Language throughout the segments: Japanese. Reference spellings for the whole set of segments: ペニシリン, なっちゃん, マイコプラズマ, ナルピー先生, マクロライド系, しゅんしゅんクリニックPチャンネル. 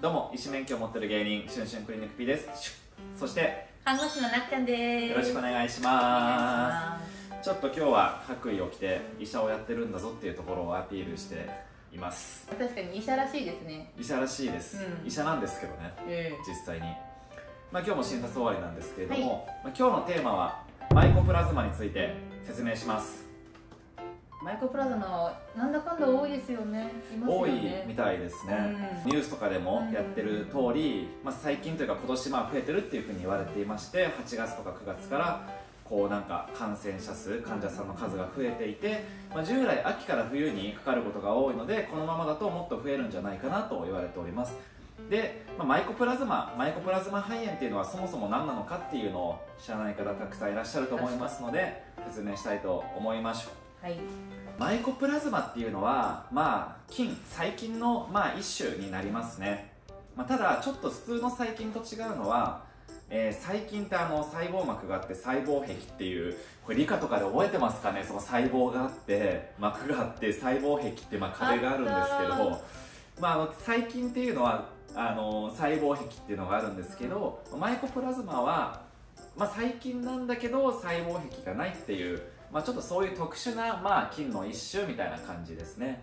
どうも医師免許を持ってる芸人しゅんしゅんクリニック P です。そして看護師のなっちゃんです。よろしくお願いします。ちょっと今日は白衣を着て医者をやってるんだぞっていうところをアピールしています。確かに医者らしいですね。医者らしいです、うん、医者なんですけどね、実際にまあ今日も診察終わりなんですけれども、はい、今日のテーマはマイコプラズマについて説明します。マイコプラズマなんだかんだ多いですよね。多いみたいですね、うん、ニュースとかでもやってる通り、まあ、最近というか今年まあ増えてるっていうふうに言われていまして、8月とか9月からこうなんか感染者数、患者さんの数が増えていて、まあ、従来秋から冬にかかることが多いので、このままだともっと増えるんじゃないかなと言われております。で、まあ、マイコプラズマ肺炎っていうのはそもそも何なのかっていうのを知らない方たくさんいらっしゃると思いますので説明したいと思いましょう。はい、マイコプラズマっていうのは、まあ、細菌のまあ一種になりますね。まあ、ただちょっと普通の細菌と違うのは、細菌って細胞膜があって細胞壁っていう、これ理科とかで覚えてますかね。その細胞があって膜があって細胞壁ってまあ壁があるんですけども、まあ、細菌っていうのは細胞壁っていうのがあるんですけど、マイコプラズマは、まあ、細菌なんだけど細胞壁がないっていう、まあ、ちょっとそういう特殊な、まあ、菌の一種みたいな感じですね。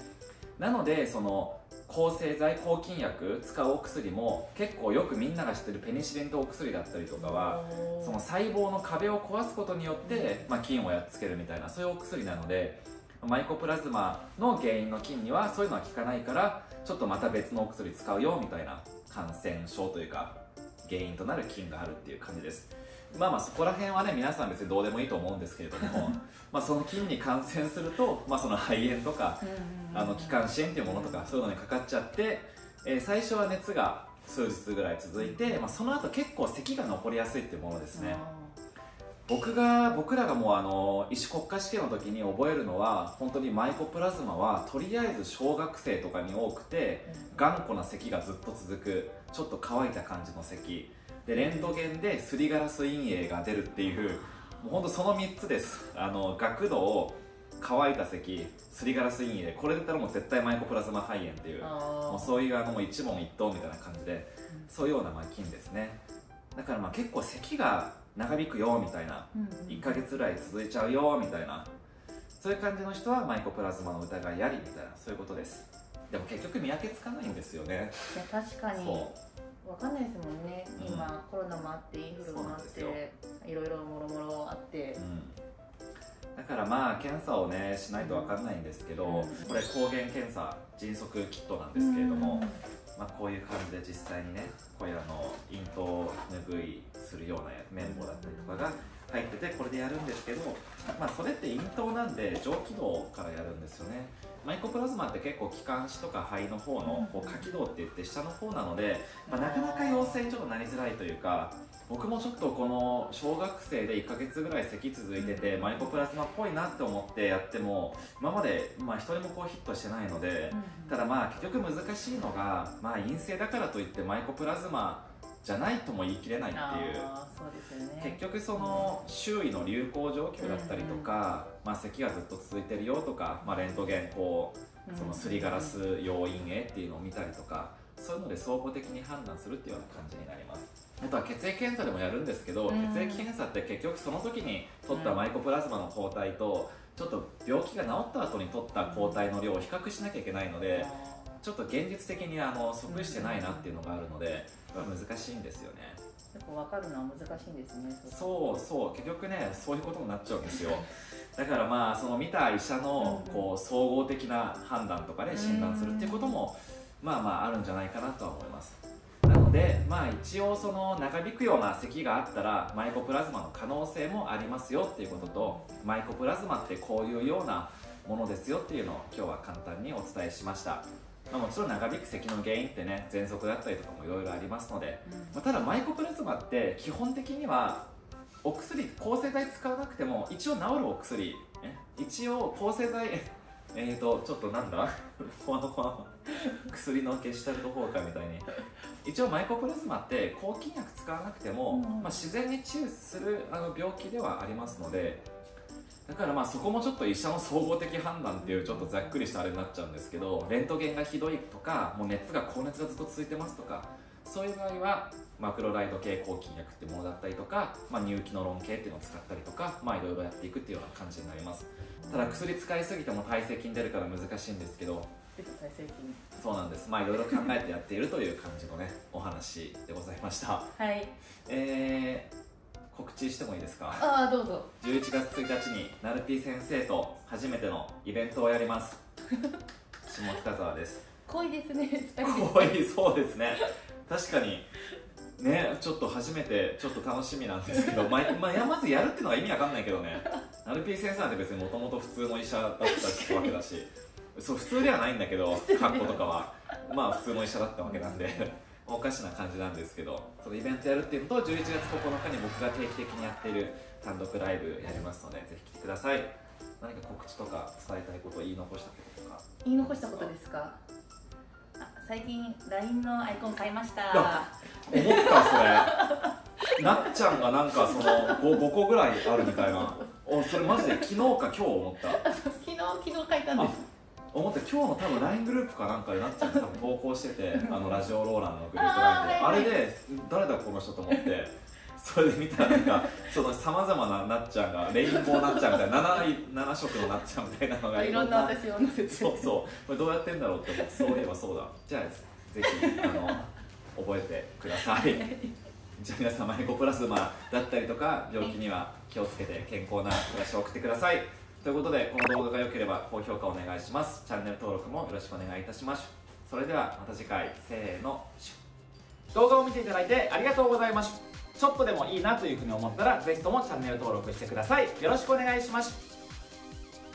なのでその抗生剤、抗菌薬使うお薬も結構よくみんなが知ってるペニシリンとお薬だったりとかは、その細胞の壁を壊すことによって、まあ、菌をやっつけるみたいな、そういうお薬なので、マイコプラズマの原因の菌にはそういうのは効かないから、ちょっとまた別のお薬使うよみたいな、感染症というか原因となる菌があるっていう感じです。まあまあそこら辺はね、皆さん別にどうでもいいと思うんですけれどもまあその菌に感染すると、まあ、その肺炎とか気管支炎っていうものとか、そういうのにかかっちゃって、最初は熱が数日ぐらい続いて、まあ、その後結構咳が残りやすいっていうものですね。僕らがもう医師国家試験の時に覚えるのは、本当にマイコプラズマはとりあえず小学生とかに多くて、頑固な咳がずっと続く、ちょっと乾いた感じの咳で、レントゲンですりガラス陰影が出るっていう、もう本当その3つです。学童、乾いた咳、すりガラス陰影、これだったらもう絶対マイコプラズマ肺炎っていう、もうそういうもう一問一答みたいな感じで、そういうような菌ですね。だからまあ結構咳が長引くよみたいな、1ヶ月ぐらい続いちゃうよみたいな、そういう感じの人はマイコプラズマの疑いありみたいな、そういうことです。でも結局見分けつかないんですよね。いや確かに分かんないですもんね、うん、今コロナもあってインフルもあっていろいろもろもろあって、うん、だからまあ検査をねしないと分かんないんですけど、これ抗原検査迅速キットなんですけれども、まあこういう感じで実際にね、こういう咽頭を拭いするような綿棒だったりとかが入ってて、これでやるんですけど、まあそれって咽頭なんで上気道からやるんですよね。マイコプラズマって結構気管支とか肺の方のこう下気道って言って下の方なので、まあ、なかなか陽性にちょっとなりづらいというか、僕もちょっとこの小学生で1ヶ月ぐらい咳続いてて、マイコプラズマっぽいなって思ってやっても、今までまあ一人もこうヒットしてないので、ただまあ結局難しいのが、まあ陰性だからといってマイコプラズマじゃないとも言い切れないっていう、そうですよね。結局その周囲の流行状況だったりとか、まあ咳がずっと続いてるよとか、まあ、レントゲン、こうそのすりガラス要因へっていうのを見たりとか、そういうので総合的に判断するっていうような感じになります。あとは血液検査でもやるんですけど、血液検査って結局その時に取ったマイコプラズマの抗体と、ちょっと病気が治った後に取った抗体の量を比較しなきゃいけないので、ちょっと現実的に即してないなっていうのがあるので、難しいんですよね。結構分かるのは難しいんですね。そうそう、結局ねそういうことになっちゃうんですよだからまあその見た医者のこう総合的な判断とかで診断するっていうこともまあまああるんじゃないかなとは思います。なのでまあ一応その長引くような咳があったらマイコプラズマの可能性もありますよっていうことと、マイコプラズマってこういうようなものですよっていうのを今日は簡単にお伝えしました。まあ、もちろん長引く咳の原因ってね、喘息だったりとかもいろいろありますので、まあ、ただマイコプラズマって基本的にはお薬、抗生剤使わなくても一応治るお薬、一応抗生剤ちょっとなんだ薬の消したるところかみたいに、一応マイコプラズマって抗菌薬使わなくても、まあ、自然に治癒する病気ではありますので、だからまあそこもちょっと医者の総合的判断っていうちょっとざっくりしたあれになっちゃうんですけど、レントゲンがひどいとか、もう高熱がずっと続いてますとか、そういう場合はマクロライド系抗菌薬ってものだったりとか、乳気の論系っていうのを使ったりとか、いろいろやっていくっていうような感じになります。ただ薬使いすぎても耐性菌出るから難しいんですけど、耐性菌、そうなんです。いろいろ考えてやっているという感じのねお話でございました。はい。告知してもいいですか？ああ、どうぞ。11月1日にナルピー先生と初めてのイベントをやります。下北沢です。濃いですね。濃い、そうですね。確かにね、ちょっと初めてちょっと楽しみなんですけど、まずやるっていうのは意味わかんないけどね。ナルピー先生なんて別にもともと普通の医者だったわけだし、そう普通ではないんだけど、カッコとかは普通の医者だったわけなんで。おかしな感じなんですけど、そのイベントやるっていうのと、11月9日に僕が定期的にやっている単独ライブやりますので、ぜひ来てください。何か告知とか伝えたいこと、言い残したこととか。言い残したことですか？あ、最近 LINE のアイコン買いました。思ったそれ。なっちゃんがなんかその 5個ぐらいあるみたいな。それマジで昨日か今日思った。昨日書いたんです。思った今日の多分 LINE グループかなんかでなっちゃんが投稿しててラジオローランのグループなんで あれで誰だこの人と思ってそれで見たらなんかさまざまななっちゃんがレインボーなっちゃんみたいな 7色のなっちゃんみたいなのがいろんな私を載せてこれどうやってんだろうって思って、そういえばそうだ、じゃあぜひ覚えてください。じゃあ皆様エコプラスマだったりとか病気には気をつけて健康な暮らしを送ってください。ということで、この動画が良ければ高評価お願いします。チャンネル登録もよろしくお願いいたします。それではまた次回、せーの。動画を見ていただいてありがとうございます。ちょっとでもいいなというふうに思ったら、ぜひともチャンネル登録してください。よろしくお願いします。